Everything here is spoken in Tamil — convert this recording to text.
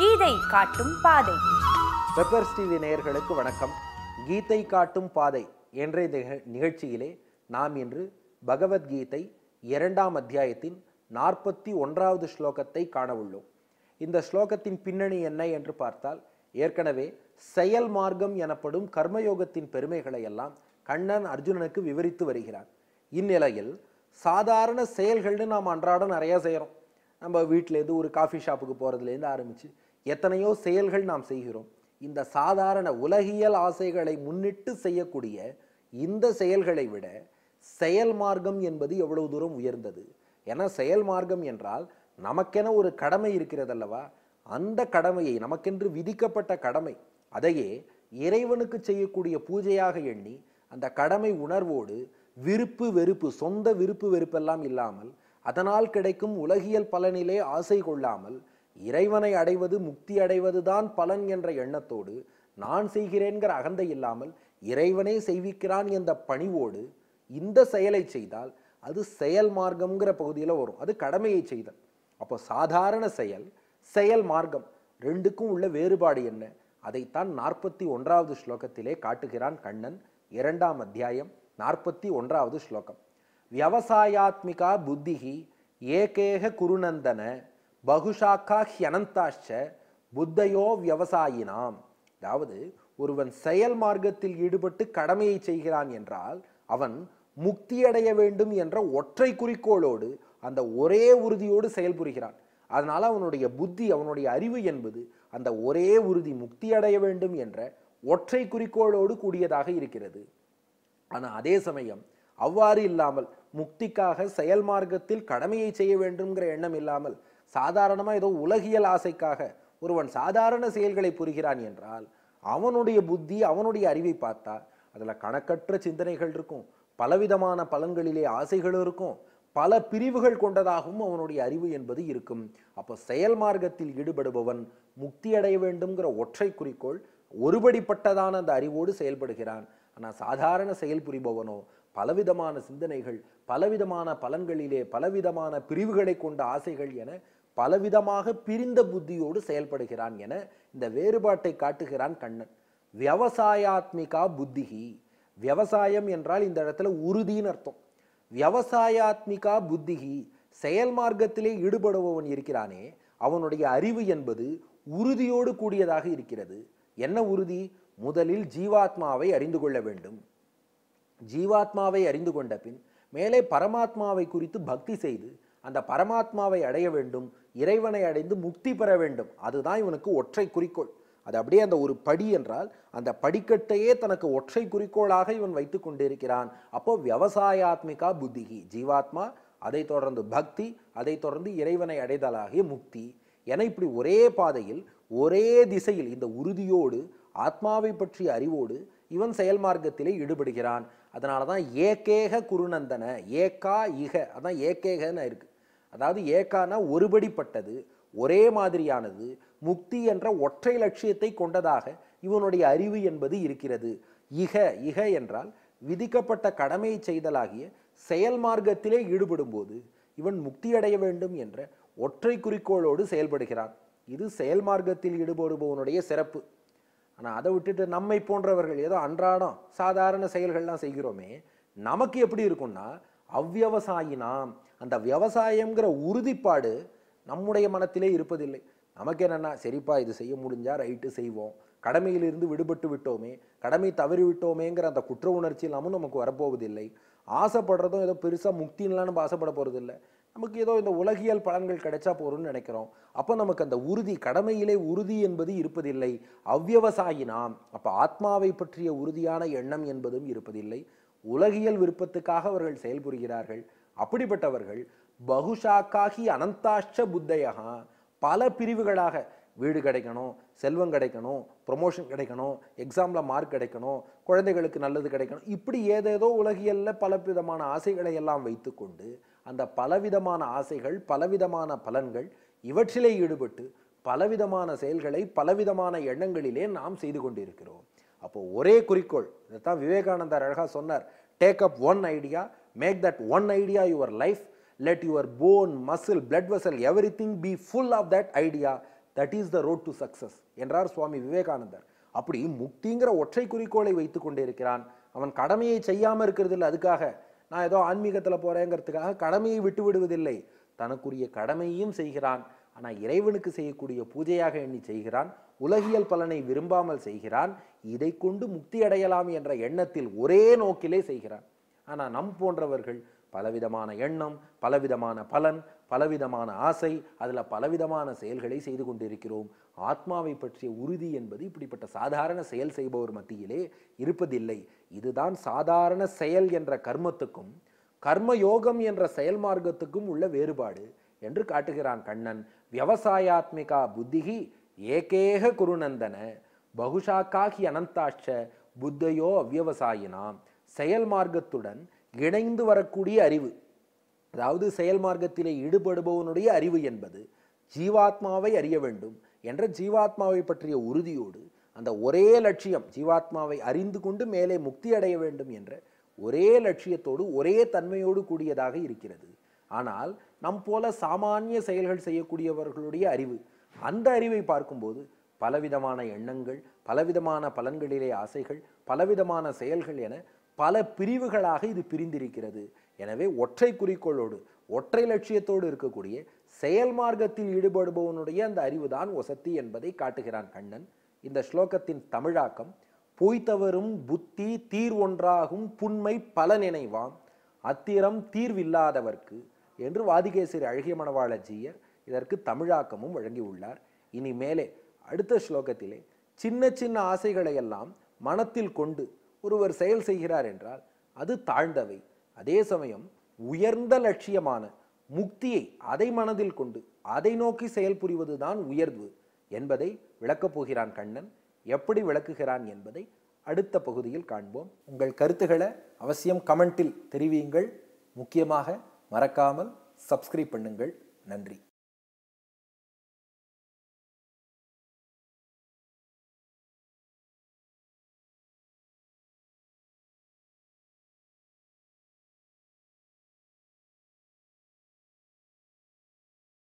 गीதை காட்டும் பாதை. பெப்பர்ஸ் டிவி நேயர்களுக்கு வணக்கம். கீதை காட்டும் பாதை என்ற நிகழ்ச்சியிலே நாம் இன்று பகவத்கீதை 2ஆம் அத்தியாயத்தின் 41வது ஸ்லோகத்தை காணவுள்ளோம். இந்த ஸ்லோகத்தின் பின்னணி என்ன என்று பார்த்தால், ஏற்கனவே செயல் மார்க்கம் எனப்படும் கர்மயோகத்தின் பெருமைகளை எல்லாம் கண்ணன் அர்ஜுனனுக்கு விவரித்து வருகிறான். இந்நிலையில் சாதாரண செயல்கள்னு நாம் அன்றாடம் நிறையா செய்கிறோம். நம்ம வீட்டிலேருந்து ஒரு காஃபி ஷாப்புக்கு போகிறதுலேருந்து ஆரம்பித்து எத்தனையோ செயல்கள் நாம் செய்கிறோம். இந்த சாதாரண உலகியல் ஆசைகளை முன்னிட்டு செய்யக்கூடிய இந்த செயல்களை விட செயல் மார்க்கம் என்பது எவ்வளவு தூரம் உயர்ந்தது. ஏன்னா செயல் மார்க்கம் என்றால் நமக்கென ஒரு கடமை இருக்கிறதல்லவா, அந்த கடமையை, நமக்கென்று விதிக்கப்பட்ட கடமை, அதையே இறைவனுக்கு செய்யக்கூடிய பூஜையாக எண்ணி அந்த கடமை உணர்வோடு விருப்பு வெறுப்பு, சொந்த விருப்பு வெறுப்பெல்லாம் இல்லாமல் அதனால் கிடைக்கும் உலகியல் பலனிலே ஆசை கொள்ளாமல் இறைவனை அடைவது முக்தி அடைவதுதான் பலன் என்ற எண்ணத்தோடு, நான் செய்கிறேன்கிற அகந்தை இல்லாமல் இறைவனே செய்விக்கிறான் என்ற பணிவோடு இந்த செயலை செய்தால் அது செயல் மார்க்கம்ங்கிற பகுதியில் வரும். அது கடமையை செய்தல். அப்போ சாதாரண செயல், செயல் மார்க்கம் ரெண்டுக்கும் உள்ள வேறுபாடு என்ன, அதைத்தான் 41வது ஸ்லோகத்திலே காட்டுகிறான் கண்ணன். 2ஆம் அத்தியாயம் 41வது ஸ்லோகம். வியவசாயாத்மிகா புத்திஹி ஏகேக குருநந்தன பகுஷாக்கா ஹியனந்தாச்ச புத்தயோ வியவசாயினாம். அதாவது ஒருவன் செயல் மார்க்கத்தில் ஈடுபட்டு கடமையை செய்கிறான் என்றால் அவன் முக்தியடைய வேண்டும் என்ற ஒற்றை குறிக்கோளோடு, அந்த ஒரே உறுதியோடு செயல்புரிகிறான். அதனால் அவனுடைய புத்தி, அவனுடைய அறிவு என்பது அந்த ஒரே உறுதி முக்தியடைய வேண்டும் என்ற ஒற்றை குறிக்கோளோடு கூடியதாக இருக்கிறது. ஆனால் அதே சமயம் அவ்வாறு இல்லாமல் முக்திக்காக செயல் மார்க்கத்தில் கடமையை செய்ய வேண்டும்ங்கிற எண்ணம் இல்லாமல் சாதாரணமாக ஏதோ உலகியல் ஆசைக்காக ஒருவன் சாதாரண செயல்களை புரிகிறான் என்றால் அவனுடைய புத்தி, அவனுடைய அறிவை பார்த்தா அதில் கணக்கற்ற சிந்தனைகள் இருக்கும், பலவிதமான பலன்களிலே ஆசைகளும் இருக்கும், பல பிரிவுகள் கொண்டதாகவும் அவனுடைய அறிவு என்பது இருக்கும். அப்போ செயல் மார்க்கத்தில் ஈடுபடுபவன் முக்தி அடைய வேண்டும்ங்கிற ஒற்றை குறிக்கோள், ஒருபடிப்பட்டதான அந்த அறிவோடு செயல்படுகிறான். ஆனால் சாதாரண செயல் புரிபவனோ பலவிதமான சிந்தனைகள், பலவிதமான பலன்களிலே பலவிதமான பிரிவுகளை கொண்ட ஆசைகள் என பலவிதமாக பிரிந்த புத்தியோடு செயல்படுகிறான் என இந்த வேறுபாட்டை காட்டுகிறான் கண்ணன். வியவசாயாத்மிகா புத்திகி, வியவசாயம் என்றால் இந்த இடத்துல உறுதின்னு அர்த்தம். வியவசாயாத்மிகா புத்திகி, செயல் மார்க்கத்திலே ஈடுபடுபவன் இருக்கிறானே அவனுடைய அறிவு என்பது உறுதியோடு கூடியதாக இருக்கிறது. என்ன உறுதி? முதலில் ஜீவாத்மாவை அறிந்து கொள்ள வேண்டும். ஜீவாத்மாவை அறிந்து கொண்ட பின் மேலே பரமாத்மாவை குறித்து பக்தி செய்து அந்த பரமாத்மாவை அடைய வேண்டும், இறைவனை அடைந்து முக்தி பெற வேண்டும். அதுதான் இவனுக்கு ஒற்றை குறிக்கோள். அது அப்படியே அந்த ஒரு படி என்றால் அந்த படிக்கட்டையே தனக்கு ஒற்றை குறிக்கோளாக இவன் வைத்து கொண்டிருக்கிறான். அப்போ வியவசாயாத்மிகா புத்திகி, ஜீவாத்மா, அதை தொடர்ந்து பக்தி, அதை தொடர்ந்து இறைவனை அடைதலாகிய முக்தி என இப்படி ஒரே பாதையில், ஒரே திசையில், இந்த உறுதியோடு ஆத்மாவை பற்றிய அறிவோடு இவன் செயல் மார்க்கத்திலே ஈடுபடுகிறான். அதனால தான் ஏகேக குருநந்தன, ஏகா இக, அதான் ஏகேகன்னு இருக்கு. அதாவது ஏகானா ஒருபடிப்பட்டது, ஒரே மாதிரியானது, முக்தி என்ற ஒற்றை லட்சியத்தை கொண்டதாக இவனுடைய அறிவு என்பது இருக்கிறது. இக, இக என்றால் விதிக்கப்பட்ட கடமையை செய்தலாகிய செயல் மார்க்கத்திலே ஈடுபடும் போது இவன் முக்தியடைய வேண்டும் என்ற ஒற்றை குறிக்கோளோடு செயல்படுகிறான். இது செயல் மார்க்கத்தில் ஈடுபடுபவனுடைய சிறப்பு. ஆனால் அதை விட்டுட்டு நம்மை போன்றவர்கள் ஏதோ அன்றாடம் சாதாரண செயல்கள்லாம் செய்கிறோமே, நமக்கு எப்படி இருக்குன்னா அவ்வியவசாயினாம், அந்த விவசாயங்கிற உறுதிப்பாடு நம்முடைய மனத்திலே இருப்பதில்லை. நமக்கு என்னென்னா, சரிப்பா இது செய்ய முடிஞ்சால் ரைட்டு செய்வோம், கடமையிலிருந்து விடுபட்டு விட்டோமே, கடமை தவறி விட்டோமேங்கிற அந்த குற்ற உணர்ச்சி இல்லாமல் நமக்கு வரப்போவதில்லை. ஆசைப்படுறதும் ஏதோ பெருசாக முக்தின்லாம் நம்ம ஆசைப்பட போகிறதில்லை. நமக்கு ஏதோ இந்த உலகியல் பலன்கள் கிடைச்சா போறோம்னு நினைக்கிறோம். அப்போ நமக்கு அந்த உறுதி, கடமையிலே உறுதி என்பது இருப்பதில்லை. அவ்வியவசாயினாம், அப்போ ஆத்மாவை பற்றிய உறுதியான எண்ணம் என்பதும் இருப்பதில்லை. உலகியல் விருப்பத்துக்காக அவர்கள் செயல்புரிகிறார்கள். அப்படிப்பட்டவர்கள் பகுஷாக்காகி அனந்தாஷ்ட புத்தயகா, பல பிரிவுகளாக, வீடு கிடைக்கணும், செல்வம் கிடைக்கணும், ப்ரொமோஷன் கிடைக்கணும், எக்ஸாமில் மார்க் கிடைக்கணும், குழந்தைகளுக்கு நல்லது கிடைக்கணும், இப்படி ஏதேதோ உலகியலில் பல விதமான ஆசைகளை எல்லாம் வைத்து கொண்டு அந்த பலவிதமான ஆசைகள், பலவிதமான பலன்கள், இவற்றிலே ஈடுபட்டு பலவிதமான செயல்களை பலவிதமான எண்ணங்களிலே நாம் செய்து கொண்டிருக்கிறோம். அப்போ ஒரே குறிக்கோள். இதைத்தான் விவேகானந்தர் அழகாக சொன்னார், take up one idea, make that one idea your life, let your bone, muscle, blood vessel, every thing be full of that idea, That is the road to success. என்றார் சுவாமி விவேகானந்தர். அப்படி முக்திங்கிற ஒற்றை குறிக்கோளை வைத்துக் கொண்டிருக்கிறான். அவன் கடமையை செய்யாமல் இருக்கிறதில்லை. அதுக்காக நான் ஏதோ ஆன்மீகத்தில் போறேங்கிறதுக்காக கடமையை விட்டு விடுவதில்லை. தனக்குரிய கடமையையும் செய்கிறான். ஆனால் இறைவனுக்கு செய்யக்கூடிய பூஜையாக எண்ணி செய்கிறான். உலகியல் பலனை விரும்பாமல் செய்கிறான். இதை கொண்டு முக்தி அடையலாம் என்ற எண்ணத்தில் ஒரே நோக்கிலே செய்கிறான். ஆனால் நம் போன்றவர்கள் பலவிதமான எண்ணம், பலவிதமான பலன், பலவிதமான ஆசை, அதில் பலவிதமான செயல்களை செய்து கொண்டிருக்கிறோம். ஆத்மாவை பற்றிய உறுதி என்பது இப்படிப்பட்ட சாதாரண செயல் செய்பவர் மத்தியிலே இருப்பதில்லை. இதுதான் சாதாரண செயல் என்ற கர்மத்துக்கும் கர்மயோகம் என்ற செயல் மார்க்கத்துக்கும் உள்ள வேறுபாடு என்று காட்டுகிறான் கண்ணன். விவசாயாத்மிகா புத்திகி ஏகேக குருநந்தன பகுஷாக்காகி அனந்தாட்ச புத்தையோ அவ்வியவசாயினாம். செயல் மார்க்கத்துடன் இணைந்து வரக்கூடிய அறிவு, அதாவது செயல் மார்க்கத்திலே ஈடுபடுபவனுடைய அறிவு என்பது ஜீவாத்மாவை அறிய வேண்டும் என்ற ஜீவாத்மாவை பற்றிய உறுதியோடு அந்த ஒரே லட்சியம், ஜீவாத்மாவை அறிந்து கொண்டு மேலே முக்தி அடைய வேண்டும் என்ற ஒரே லட்சியத்தோடு ஒரே தன்மையோடு கூடியதாக இருக்கிறது. ஆனால் நம் போல சாமானிய செயல்கள் செய்யக்கூடியவர்களுடைய அறிவு, அந்த அறிவை பார்க்கும்போது பலவிதமான எண்ணங்கள், பலவிதமான பலன்களிலே ஆசைகள், பலவிதமான செயல்கள் என பல பிரிவுகளாக இது பிரிந்திருக்கிறது. எனவே ஒற்றை குறிக்கோளோடு ஒற்றை லட்சியத்தோடு இருக்கக்கூடிய செயல் மார்க்கத்தில் ஈடுபடுபவனுடைய அந்த அறிவுதான் ஒசத்தி என்பதை காட்டுகிறான் கண்ணன். இந்த ஸ்லோகத்தின் தமிழாக்கம்: பொய்த்தவரும் புத்தி தீர் ஒன்றாகும் புண்மை பல நினைவாம் அத்திரம் தீர்வில்லாதவர்க்கு என்று வாதிகேசரி அழகிய மணவாளஜியர் இதற்கு தமிழாக்கமும் வழங்கியுள்ளார். இனி மேலே அடுத்த ஸ்லோகத்திலே சின்ன சின்ன ஆசைகளையெல்லாம் மனத்தில் கொண்டு ஒருவர் செயல் செய்கிறார் என்றால் அது தாழ்ந்தவை. அதே சமயம் உயர்ந்த லட்சியமான முக்தியை அதை மனதில் கொண்டு அதை நோக்கி செயல் புரிவது தான் உயர்வு என்பதை விளக்கப் போகிறான் கண்ணன். எப்படி விளக்குகிறான் என்பதை அடுத்த பகுதியில் காண்போம். உங்கள் கருத்துக்களை அவசியம் கமெண்டில் தெரிவியுங்கள். முக்கியமாக மறக்காமல் சப்ஸ்கிரைப் பண்ணுங்கள். நன்றி.